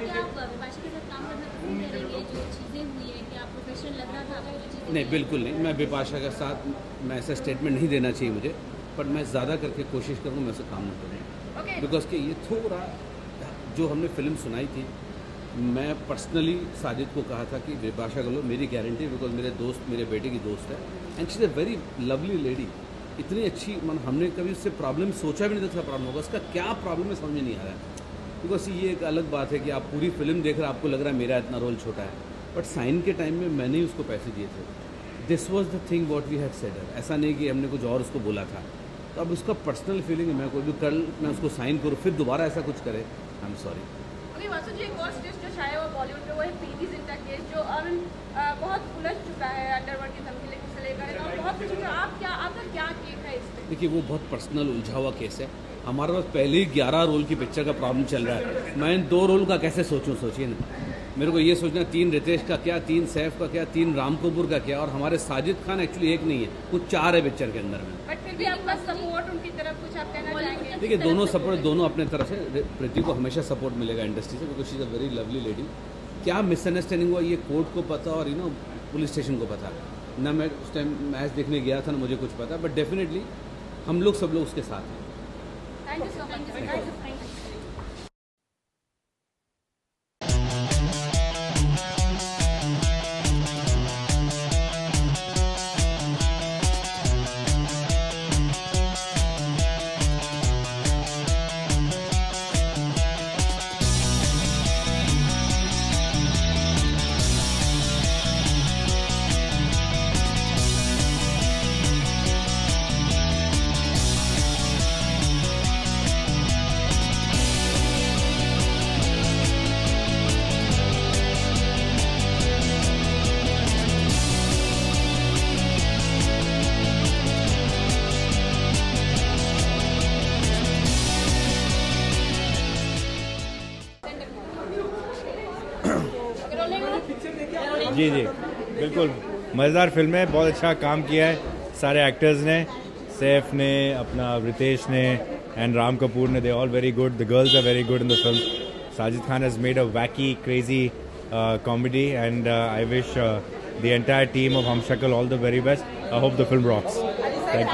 नहीं, बिल्कुल नहीं। मैं बिपाशा के साथ मैं ऐसा स्टेटमेंट नहीं देना चाहिए मुझे, पर मैं ज़्यादा करके कोशिश करूँ मैं ऐसा काम नहीं करूँगा बिकॉज कि ये थोड़ा जो हमने फिल्म सुनाई थी, मैं पर्सनली साजिद को कहा था कि बिपाशा करो, मेरी गारंटी बिकॉज मेरे दोस्त, मेरे बेटे की दोस्त है and she is a very lovely lady. इतनी अच्छी मन हमने कभी उससे प्रॉब्लम सोचा भी नहीं था उसका प्रॉब्लम होगा, उसका क्या प्रॉब्लम है समझ नहीं आ रहा है। बिकॉज ये एक अलग बात है कि आप पूरी फिल्म देख रहे हो, आपको लग रहा है मेरा इतना रोल छोटा है, बट साइन के टाइम में मैंने ही उसको पैसे दिए थे। This was the thing what we had said her, ऐसा नहीं कि हमने कुछ और उसको बोला था। तो अब उसका पर्सनल फीलिंग है, मैं कोई भी कल मैं उसको साइन करूँ फिर दोबारा ऐसा कुछ करे, I am sorry. Okay Vasu ji, एक और केस जो छाया हुआ बॉलीवुड में वो है पीवी जिंटा केस, जो अरुण बहुत उलझ चुका है अंडरवर्ल्ड के धमकी से लेकर और बहुत कुछ। आप क्या, आपका क्या टेक है इस पर? देखिए, वो बहुत पर्सनल उलझा हुआ केस है। हमारे पास पहले ही 11 रोल की पिक्चर का प्रॉब्लम चल रहा है। मैं इन 2 रोल का कैसे सोचूं, सोचिए ना। मेरे को ये सोचना 3 रितेश का क्या, 3 सैफ का क्या, 3 राम कपूर का क्या, और हमारे साजिद खान एक्चुअली एक नहीं है, कुछ 4 है पिक्चर के अंदर में। बट फिर भी आपका सपोर्ट उनकी तरफ कुछ आप कहना चाहेंगे? देखिए, दोनों सपोर्ट, दोनों अपने तरफ से। प्रीति को हमेशा सपोर्ट मिलेगा इंडस्ट्री से because she is a very lovely lady. क्या मिसअंडरस्टैंडिंग हुआ ये कोर्ट को पता और यू नो पुलिस स्टेशन को पता ना। मैं उस टाइम मैच देखने गया था ना, मुझे कुछ पता, बट डेफिनेटली हम लोग सब लोग उसके साथ हैं। Thank you so much. Thank you. Thank you. जी जी बिल्कुल, मज़ेदार फिल्म है, बहुत अच्छा काम किया है सारे एक्टर्स ने, सैफ ने, अपना रितेश ने एंड राम कपूर ने। They all very good, the girls are very good in the film. Sajid Khan has made a wacky crazy comedy and I wish the entire team of Humshakal all the very best. I hope the film rocks. Thank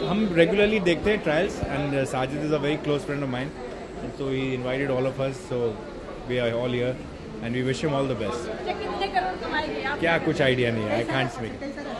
you. हम regularly देखते हैं trials and Sajid is a very close friend of mine, so he invited all of us, so we are all here and we wish him all the best. Kya kuch idea nahi, I can't speak.